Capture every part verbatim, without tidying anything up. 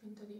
Interview.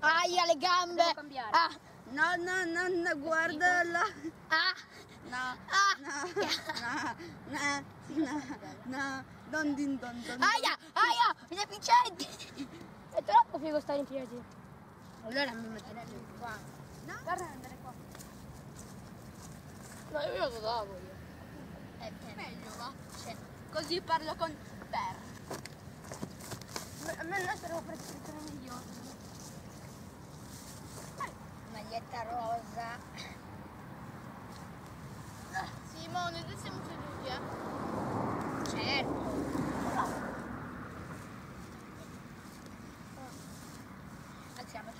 Aia le gambe! Devo cambiare. Ah. No, no, no, no, guardala! Ah! No! Ah! No! Ah. No! No! No! No! Don din don don! Aia! Aia! Gli efficienti! È troppo figo stare in piedi! Allora mi metterei qua! No! Guarda andare qua! No, io lo davo io! È meglio va! Cioè, così parlo con Per! A me non sarò prescrizione migliore! Maglietta rosa. Simone, noi siamo seduti, eh? Certo. Alziamoci.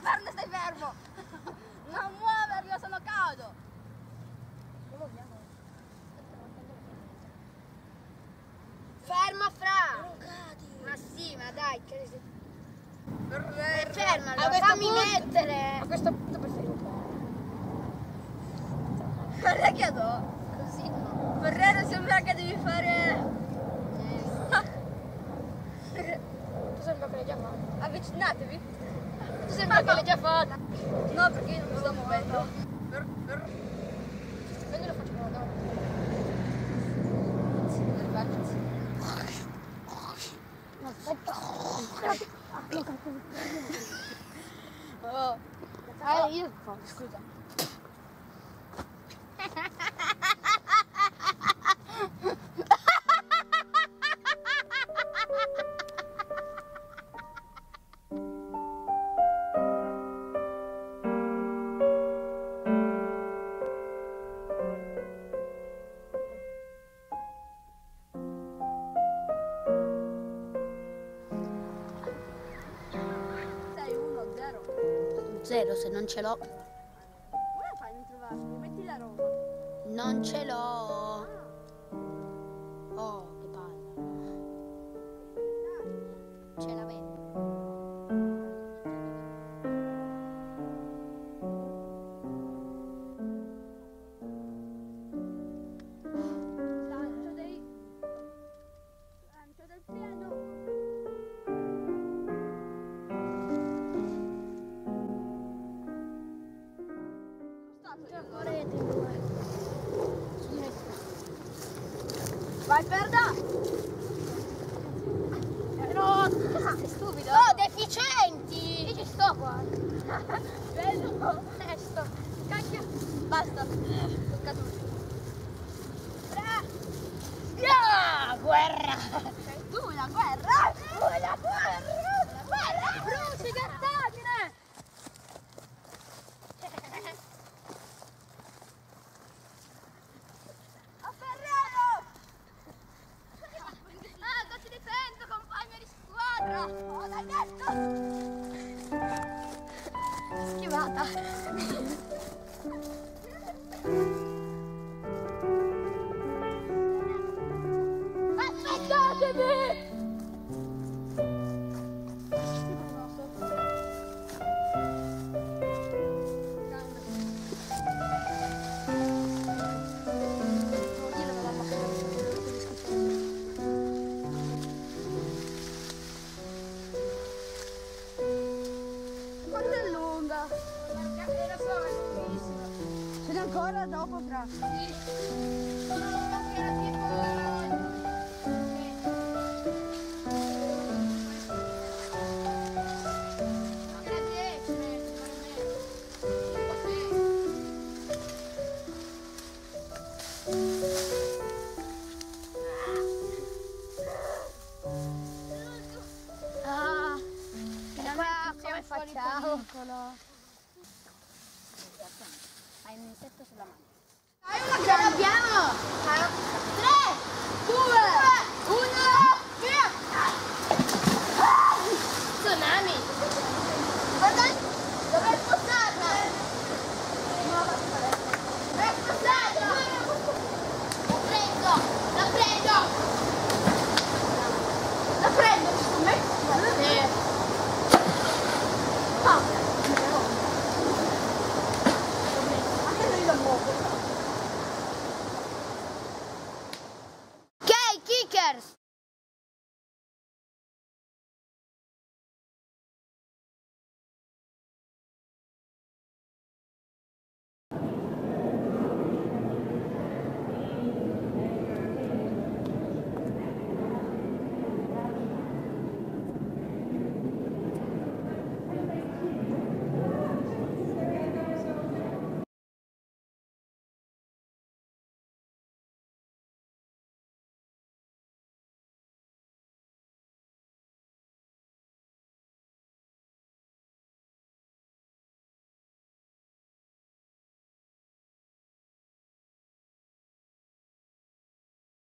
Guarda, stai fermo. Non muovermi, io sono cado. Fermo, Fra. Non cadi. Ma sì, ma dai, che sei... E ferma, allora, a fammi punto, mettere! A questo punto preferivo fare. Guarda che do! Così no. Ferrero sembra che devi fare... Yes. Tu sembra che l'hai già fatta. Avvicinatevi! Tu sembra che l'hai già fatta. No, perché io non mi sto muovendo. Quindi lo faccio con la dopo. Sì, lo faccio sì. No, aspetta! Oh. Ah, io oh, scusa. Zero se non ce l'ho. Come fai a non trovarmi? Metti la roba. Non ce l'ho. Ah. Oh, che palla. Ce la vedo. Lancio dei... Lancio del piano. Vai per da! No, sei stupido! Oh, deficienti! Io ci sto qua! Bello! Presto! Cacchio! Basta! Sono caduto! Yeah! Guerra! Sei tu la guerra! Tu la guerra! Guerra! Bruci gattagine! Schivata. Aspettatemi! ancora dopo pranzo. Ah, ma come facciamo? Hai un insetto sulla mano. Hai una grande piano! Tre! Due!